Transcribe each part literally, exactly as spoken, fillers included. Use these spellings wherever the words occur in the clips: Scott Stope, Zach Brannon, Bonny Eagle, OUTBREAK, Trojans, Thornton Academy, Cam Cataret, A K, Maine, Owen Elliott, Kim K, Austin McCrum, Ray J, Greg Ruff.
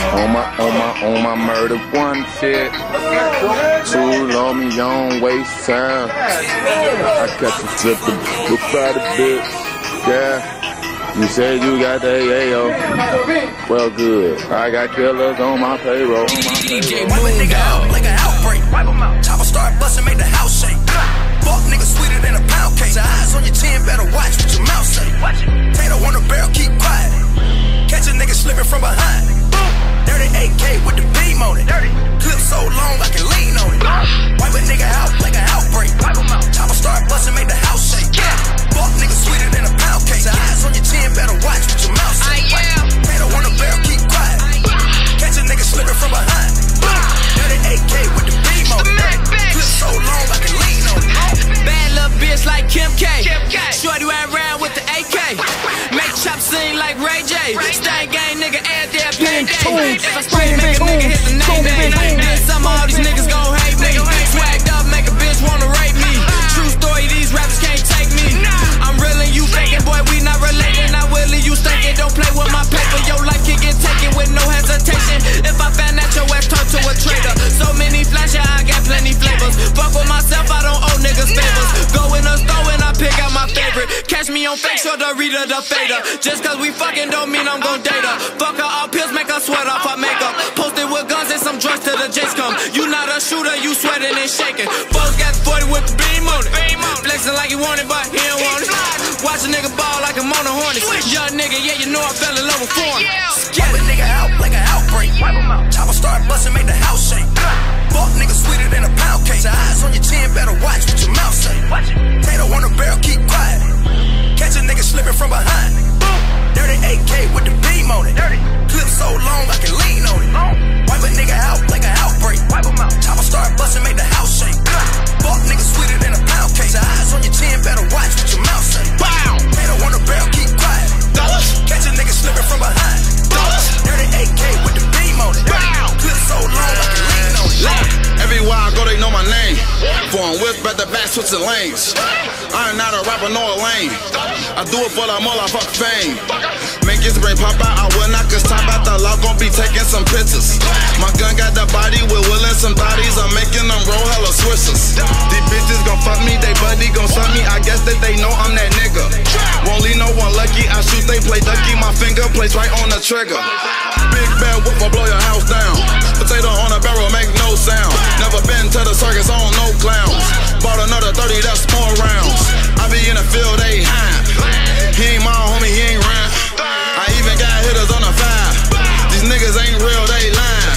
On my, on my, on my murder one shit. Too long, me don't waste time. I got you tripping, look by the bitch, yeah. You said you got the A A O. Well, good. I got killers on my payroll. D J, wipe a nigga out like an outbreak. Wipe 'em out. Chopper start busting, make the house shake. Fuck nigga sweeter than a pound cake. Your eyes on your chin, better watch what your mouth say. Tato on the barrel, keep quiet. Catch a nigga slipping from behind. Dirty A K with the beam on it. Clip so long I can lean on it. Wipe a nigga out like an outbreak. Chopper start busting, make the house shake. Fuck nigga sweeter than a pound cake. Your eyes on your chin, better watch what your mouth say. Tato on the barrel, keep quiet. Catch a nigga slipping from behind. Dirty A K with the beam on it. Clip so long I can lean on it. Bad little bitch like Kim K. Shorty ride around with the A K. Make chop sing like Ray J. Stain gang nigga at their payday. If I spray make a nigga hit the name bag. Some of all these niggas gon' hate me. Swagged up, make a bitch wanna rape me. True story, these rappers can't take me. I'm reeling, you faking, boy, we not relating. I willing, you stinking, don't play with my paper. Your life can get taken with no hesitation. If I found out your ass, talk to a traitor. So many flashes, I got plenty flavors. Fuck with myself, I don't owe niggas favors. Go in the store and I pick out my favorite. Catch me on fake show, the reader, the fader. Just cause we fucking don't mean I'm gon' date her. Fuck her, all pills make her sweat off her makeup. Posted with guns and some drugs till the jakes come. You not a shooter, you sweating and shaking. Folks got forty with the beam on it. Flexing like he wanted, but he don't want it. Watch a nigga ball like I'm on a hornet. Young nigga, yeah, you know I fell in love with foreign. Wipe a nigga out like an outbreak. Chopper start busting, make the house shake. Fuck nigga sweeter than a pound cake. Your eyes on your chin, better watch what your mouth say. Tato on the barrel, keep quiet. Catch a nigga slipping from behind. Dirty A K with the beam on it. Clip so long I can lean on it. Wipe a nigga out like an outbreak. Chopper start busting, make the house shake. Fuck nigga sweeter than a pound cake. Your eyes on your chin, better watch what your mouth say. Tato on the barrel, keep quiet. Catch a nigga slipping from behind. Dirty A K with the beam on it. Clip so long I can lean on it. Everywhere I go, they know my name. Foreign whips, back to back, switching lanes. I ain't not a rapper, nor a lane. I do it for the more, I fuck fame. Make his brain pop out, I will not, cause top out the law, gon' be taking some pictures. My gun got the body with will and some bodies. I'm making them roll hella switches. These bitches gon' fuck me, they buddy gon' suck me. I guess that they know I'm that nigga. Won't leave no one lucky, I shoot, they play ducky. My finger plays right on the trigger. Big bad whoop, I blow your house down. Potato on a barrel, make no sound. Never been to the circus, I don't know clowns. Bought another thirty, that's more rounds. I be in the field, they high. He ain't my homie, he ain't round. I even got hitters on the five. These niggas ain't real, they lying.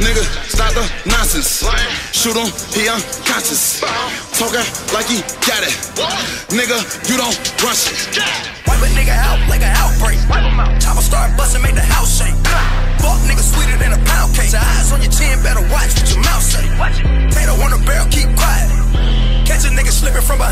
Niggas, stop the nonsense. Shoot him, he unconscious. Talking like he got it. Nigga, you don't rush it. Wipe a nigga out like an outbreak. Chopper start busting, make the house shake. Fuck nigga sweeter than a pound cake. Your eyes on your chin, better watch what your mouth say. Tato on the barrel, keep quiet. Catch a nigga slipping from behind.